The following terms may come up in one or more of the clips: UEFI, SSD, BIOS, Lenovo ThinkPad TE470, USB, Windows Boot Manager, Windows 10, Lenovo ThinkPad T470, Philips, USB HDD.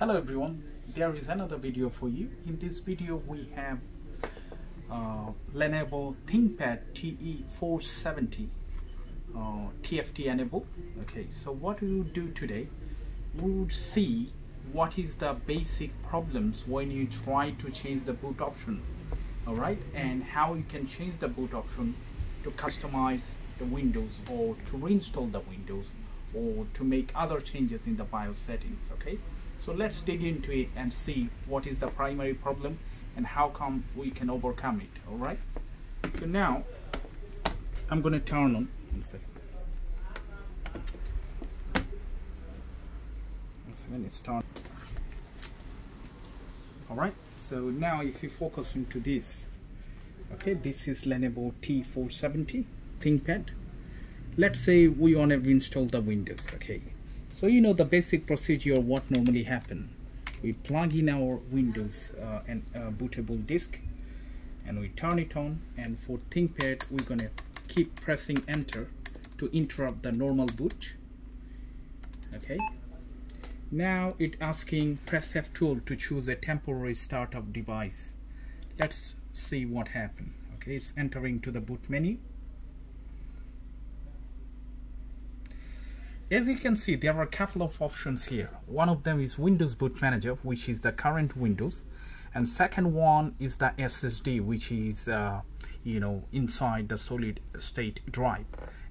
Hello everyone, there is another video for you. In this video we have Lenovo ThinkPad TE470 TFT enabled. Okay, so what we will do today, we will see what is the basic problems when you try to change the boot option, alright, and how you can change the boot option to customize the Windows or to reinstall the Windows or to make other changes in the BIOS settings. Okay, so let's dig into it and see what is the primary problem and how come we can overcome it. All right, so now I'm going to turn on one second, it's turned. All right, so now if you focus into this, okay, this is Lenovo T470 ThinkPad. Let's say we want to reinstall the Windows. Okay, so you know the basic procedure, what normally happen, we plug in our Windows bootable disk and we turn it on, and for ThinkPad we're gonna keep pressing enter to interrupt the normal boot. Okay, now it asking press F12 to choose a temporary startup device. Let's see what happened. Okay, it's entering to the boot menu. As you can see, there are a couple of options here. One of them is Windows Boot Manager, which is the current Windows, and second one is the SSD, which is you know, inside the solid state drive,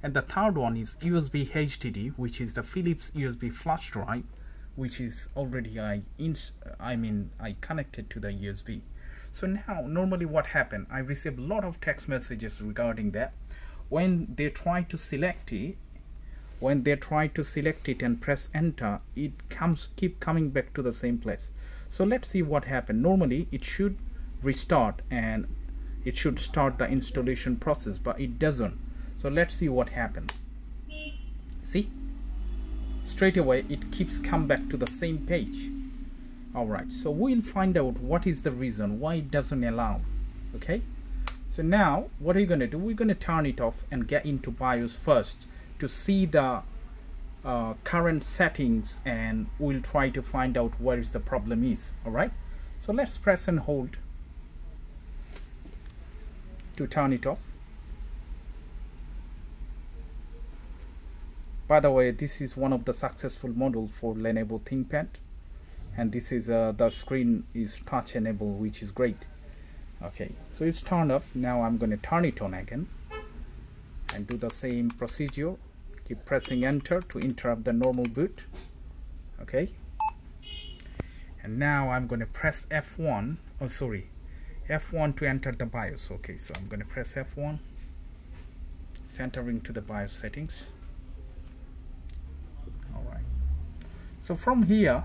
and the third one is USB HDD, which is the Philips USB flash drive, which is already I connected to the USB. So now normally what happened, I received a lot of text messages regarding that. When they try to select it and press enter, it keeps coming back to the same place. So let's see what happened. Normally it should restart and it should start the installation process, but it doesn't. So let's see what happened. See, straight away it keeps come back to the same page. All right, so we'll find out what is the reason why it doesn't allow. Okay, so now what are you going to do? We're going to turn it off and get into BIOS first to see the current settings, and we'll try to find out what is the problem is. All right, so let's press and hold to turn it off. By the way, this is one of the successful models for Lenovo ThinkPad, and this is the screen is touch enabled, which is great. Okay, so it's turned off. Now I'm going to turn it on again and do the same procedure. Keep pressing enter to interrupt the normal boot. Okay, and now I'm going to press F1, oh sorry, F1 to enter the BIOS. Okay, so I'm going to press F1, it's entering to the BIOS settings. All right, so from here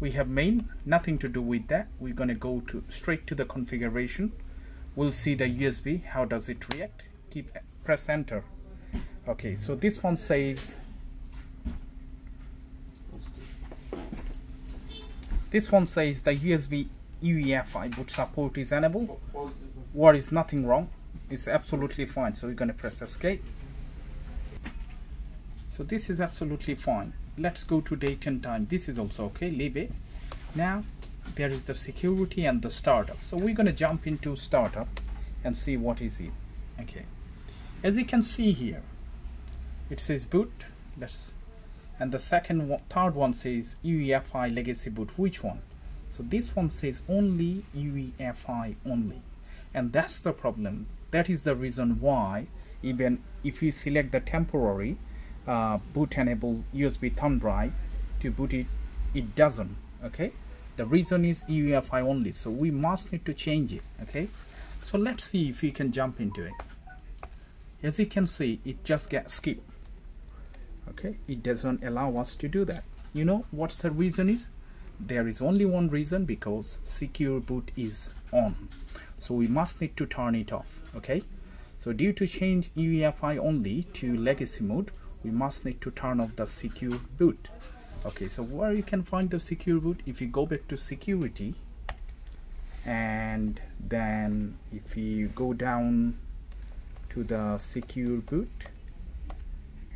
we have main, nothing to do with that. We're going to go to straight to the configuration. We'll see the USB, how does it react. Keep press enter. Okay, so this one says, the USB UEFI boot support is enabled. What is nothing wrong, it's absolutely fine. So we're going to press escape. So this is absolutely fine. Let's go to date and time. This is also okay, leave it. Now there is the security and the startup. So we're going to jump into startup and see what is it. Okay, as you can see here, it says boot. And the third one says UEFI legacy boot. Which one? So this one says only UEFI only, and that's the problem. That is the reason why even if you select the temporary boot enable USB thumb drive to boot it, it doesn't. Okay, the reason is UEFI only, so we must need to change it. Okay, so let's see if we can jump into it. As you can see, it just gets skipped. Okay, it doesn't allow us to do that. You know what's the reason is? There is only one reason, because secure boot is on, so we must need to turn it off. Okay, so due to change UEFI only to legacy mode, we must need to turn off the secure boot. Okay, so where you can find the secure boot, if you go back to security, and then if you go down to the secure boot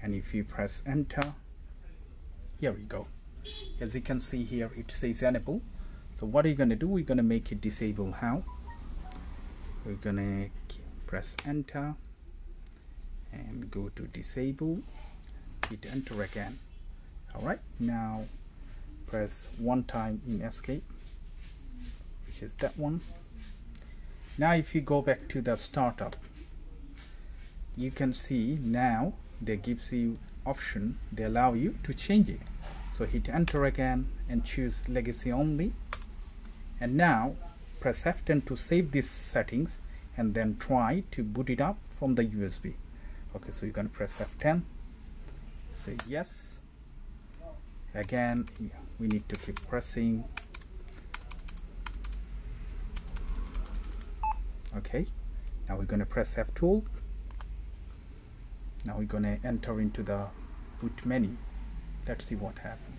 and if you press enter, here we go. As you can see here, it says enable. So what are you going to do? We're going to make it disable. How? We're going to press enter and go to disable, hit enter again. All right, now press one time in escape, which is that one. Now if you go back to the startup, you can see now they gives you option, they allow you to change it. So hit enter again and choose legacy only, and now press F10 to save these settings and then try to boot it up from the USB. Okay, so you're going to press F10, say yes again. We need to keep pressing. Okay, now we're going to press F12. Now we're going to enter into the boot menu. Let's see what happened.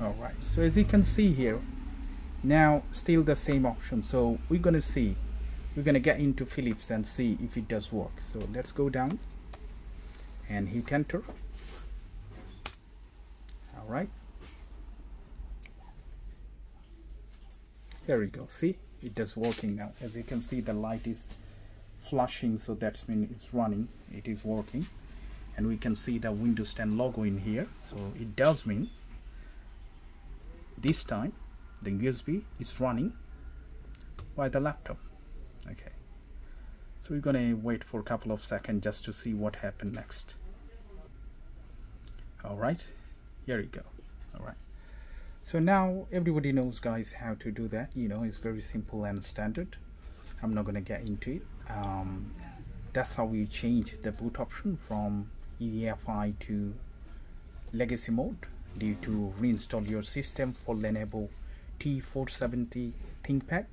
All right, so as you can see here, now still the same option. So we're going to see, we're going to get into Philips and see if it does work. So let's go down and hit enter. All right, there we go. See, it does working now. As you can see, the light is flashing, so that means it's running, it is working, and we can see the Windows 10 logo in here. So it does mean this time the USB is running by the laptop. Okay, so we're gonna wait for a couple of seconds just to see what happened next. All right, here we go. All right, so now everybody knows, guys, how to do that. You know, it's very simple and standard. I'm not going to get into it. That's how we change the boot option from UEFI to legacy mode due to reinstall your system for Lenovo T470 ThinkPad.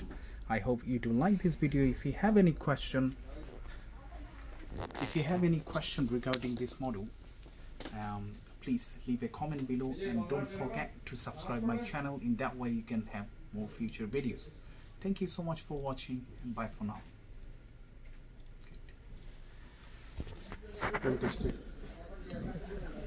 I hope you do like this video. If you have any question, regarding this model, please leave a comment below, and don't forget to subscribe my channel. In that way you can have more future videos. Thank you so much for watching, and bye for now.